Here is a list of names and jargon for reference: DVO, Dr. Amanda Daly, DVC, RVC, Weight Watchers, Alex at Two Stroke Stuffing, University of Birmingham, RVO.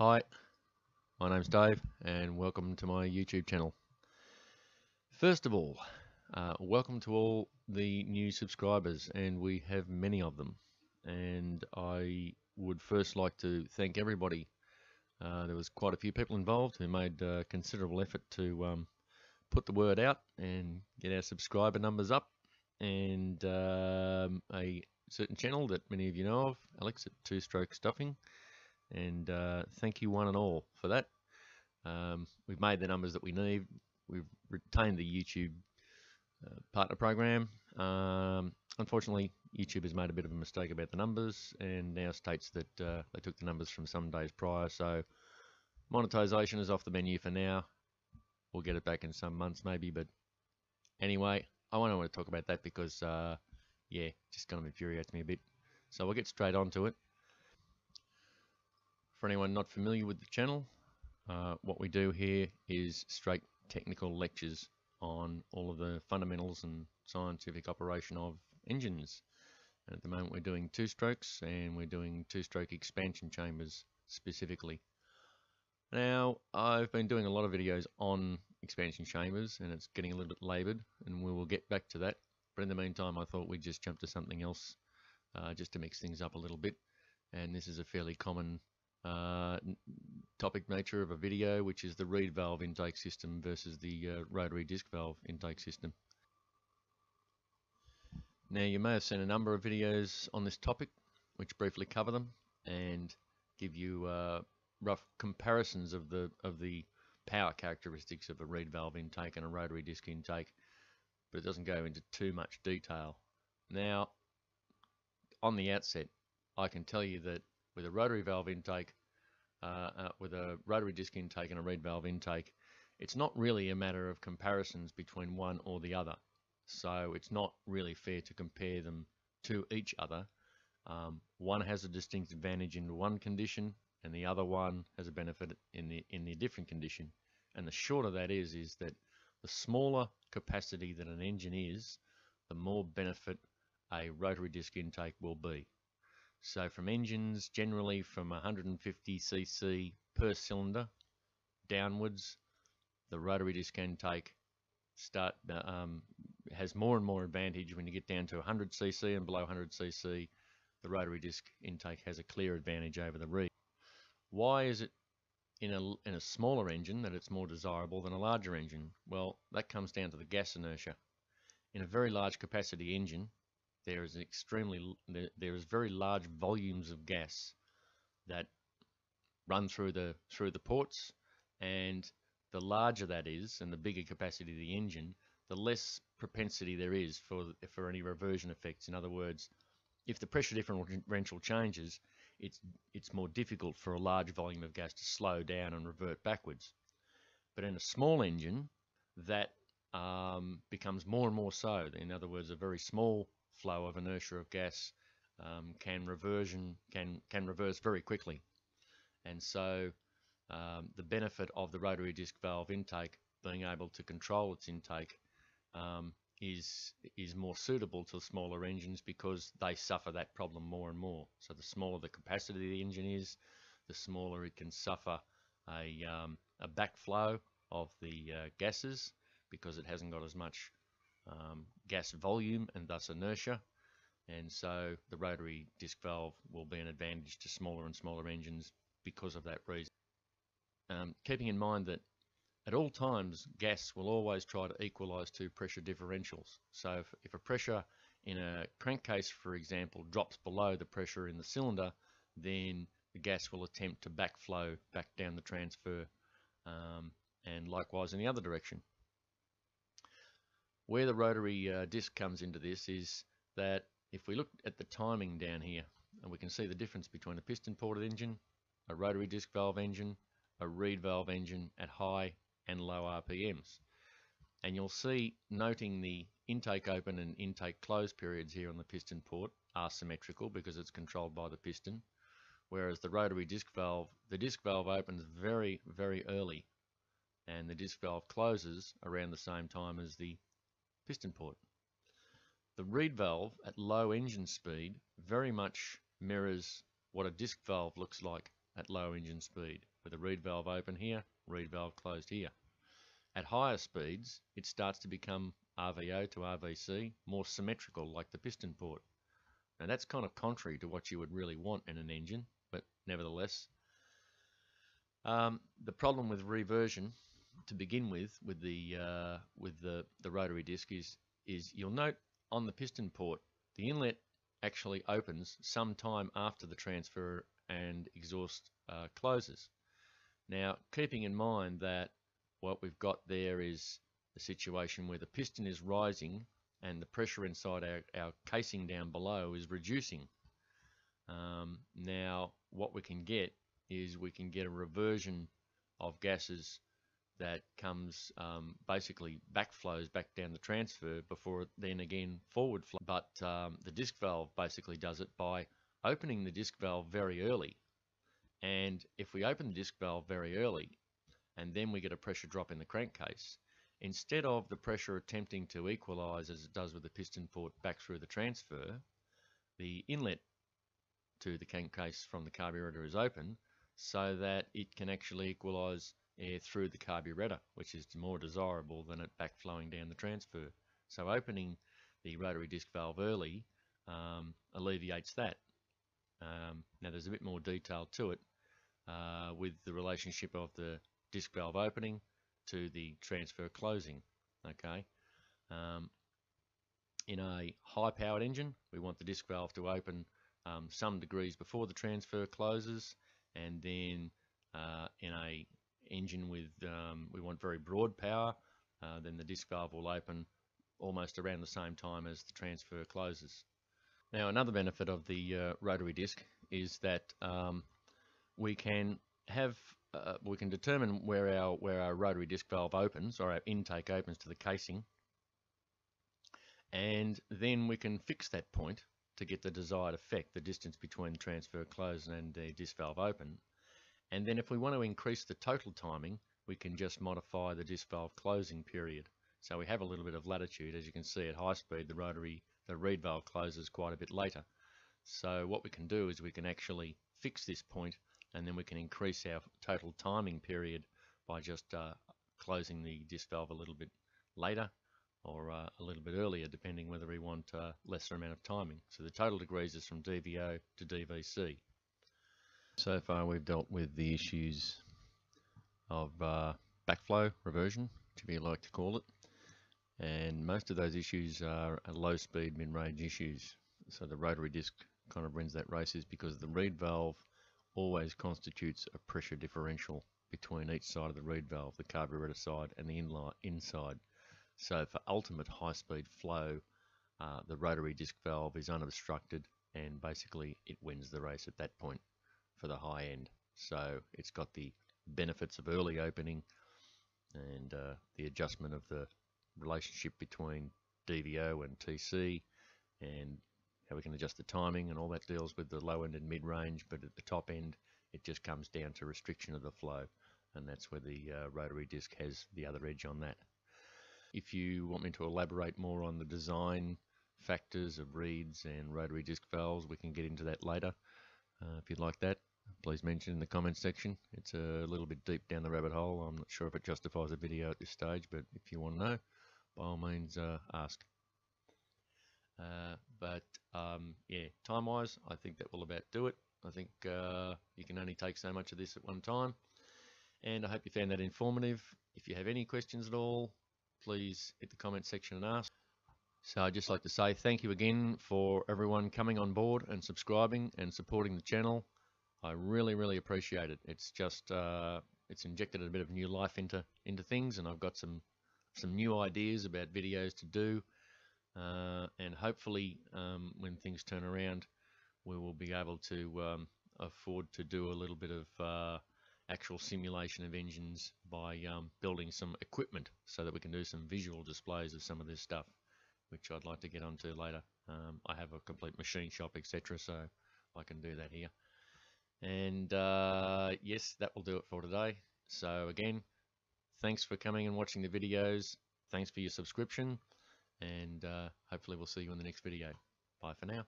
Hi, my name's Dave and welcome to my YouTube channel. First of all, welcome to all the new subscribers, and we have many of them, and I would first like to thank everybody. There was quite a few people involved who made a considerable effort to put the word out and get our subscriber numbers up, and a certain channel that many of you know of, Alex at Two Stroke Stuffing, and thank you one and all for that. We've made the numbers that we need. We've retained the YouTube partner program. Unfortunately, YouTube has made a bit of a mistake about the numbers and now states that they took the numbers from some days prior, so monetization is off the menu for now. We'll get it back in some months maybe, but anyway, I won't want to talk about that because yeah, it just kind of infuriates me a bit. So we'll get straight on to it. For anyone not familiar with the channel, what we do here is straight technical lectures on all of the fundamentals and scientific operation of engines. And at the moment we're doing two strokes, and we're doing two-stroke expansion chambers specifically. Now, I've been doing a lot of videos on expansion chambers and it's getting a little bit laboured, and we will get back to that. But in the meantime, I thought we'd just jump to something else just to mix things up a little bit. And this is a fairly common topic nature of a video, which is the reed valve intake system versus the rotary disc valve intake system. Now, you may have seen a number of videos on this topic which briefly cover them and give you rough comparisons of the power characteristics of a reed valve intake and a rotary disc intake, but it doesn't go into too much detail. Now, on the outset, I can tell you that with a rotary valve intake, with a rotary disc intake and a reed valve intake, it's not really a matter of comparisons between one or the other. So it's not really fair to compare them to each other. One has a distinct advantage in one condition, and the other one has a benefit in the different condition. And the shorter that is that the smaller capacity that an engine is, the more benefit a rotary disc intake will be. So from engines generally from 150cc per cylinder downwards, the rotary disc intake has more and more advantage. When you get down to 100cc and below 100cc, the rotary disc intake has a clear advantage over the reed. Why is it in a smaller engine that it's more desirable than a larger engine? Well, that comes down to the gas inertia. In a very large capacity engine, there is very large volumes of gas that run through the ports, and the larger that is, and the bigger capacity of the engine, the less propensity there is for any reversion effects. In other words, if the pressure differential changes, it's more difficult for a large volume of gas to slow down and revert backwards. But in a small engine, that becomes more and more so. In other words, a very small flow of inertia of gas can reverse very quickly, and so the benefit of the rotary disc valve intake being able to control its intake is more suitable to smaller engines because they suffer that problem more and more. So the smaller the capacity of the engine is, the smaller it can suffer a backflow of the gases, because it hasn't got as much gas volume and thus inertia, and so the rotary disc valve will be an advantage to smaller and smaller engines because of that reason. Keeping in mind that at all times gas will always try to equalize two pressure differentials. So if a pressure in a crankcase, for example, drops below the pressure in the cylinder, then the gas will attempt to backflow back down the transfer, and likewise in the other direction. Where the rotary disc comes into this is that if we look at the timing down here, and we can see the difference between a piston ported engine, a rotary disc valve engine, a reed valve engine at high and low RPMs. And you'll see, noting the intake open and intake close periods here on the piston port are symmetrical because it's controlled by the piston, whereas the rotary disc valve, the disc valve opens very, very early, and the disc valve closes around the same time as the piston port. The reed valve at low engine speed very much mirrors what a disc valve looks like at low engine speed, with a reed valve open here, reed valve closed here. At higher speeds, it starts to become RVO to RVC, more symmetrical like the piston port. Now that's kind of contrary to what you would really want in an engine, but nevertheless. The problem with reversion, to begin with the rotary disc is you'll note on the piston port, the inlet actually opens sometime after the transfer and exhaust closes. Now, keeping in mind that what we've got there is a situation where the piston is rising and the pressure inside our casing down below is reducing. Now, what we can get is we can get a reversion of gases that comes basically backflows back down the transfer before it then again forward flow. But the disc valve basically does it by opening the disc valve very early. And if we open the disc valve very early and then we get a pressure drop in the crankcase, instead of the pressure attempting to equalize as it does with the piston port back through the transfer, the inlet to the crankcase from the carburetor is open so that it can actually equalize air through the carburetor, which is more desirable than it backflowing down the transfer. So opening the rotary disc valve early alleviates that. Now there's a bit more detail to it with the relationship of the disc valve opening to the transfer closing. Okay, in a high-powered engine, we want the disc valve to open some degrees before the transfer closes, and then in a engine with we want very broad power, then the disc valve will open almost around the same time as the transfer closes. Now another benefit of the rotary disc is that we can have we can determine where our rotary disc valve opens, or our intake opens to the casing, and then we can fix that point to get the desired effect, the distance between the transfer close and the disc valve open. And then if we want to increase the total timing, we can just modify the disc valve closing period. So we have a little bit of latitude. As you can see, at high speed, the reed valve closes quite a bit later. So what we can do is we can actually fix this point, and then we can increase our total timing period by just closing the disc valve a little bit later or a little bit earlier, depending whether we want a lesser amount of timing. So the total degrees is from DVO to DVC. So far we've dealt with the issues of backflow, reversion, if you like to call it, and most of those issues are low speed mid-range issues. So the rotary disc kind of wins that race, is because the reed valve always constitutes a pressure differential between each side of the reed valve, the carburetor side and the inside. So for ultimate high speed flow, the rotary disc valve is unobstructed, and basically it wins the race at that point for the high end. So it's got the benefits of early opening and the adjustment of the relationship between DVO and TC, and how we can adjust the timing, and all that deals with the low end and mid range. But at the top end, it just comes down to restriction of the flow, and that's where the rotary disc has the other edge on that. If you want me to elaborate more on the design factors of reeds and rotary disc valves, we can get into that later. If you'd like that, please mention in the comments section. It's a little bit deep down the rabbit hole. I'm not sure if it justifies a video at this stage, but if you want to know, by all means ask. Yeah, time wise, I think that will about do it. I think you can only take so much of this at one time, and I hope you found that informative. If you have any questions at all, please hit the comments section and ask. So I'd just like to say thank you again for everyone coming on board and subscribing and supporting the channel. I really, really appreciate it. It's just, it's injected a bit of new life into things, and I've got some new ideas about videos to do. And hopefully when things turn around, we will be able to afford to do a little bit of actual simulation of engines by building some equipment so that we can do some visual displays of some of this stuff, which I'd like to get onto later. I have a complete machine shop, etc., so I can do that here. And yes, that will do it for today. So again, thanks for coming and watching the videos. Thanks for your subscription, and hopefully we'll see you in the next video. Bye for now.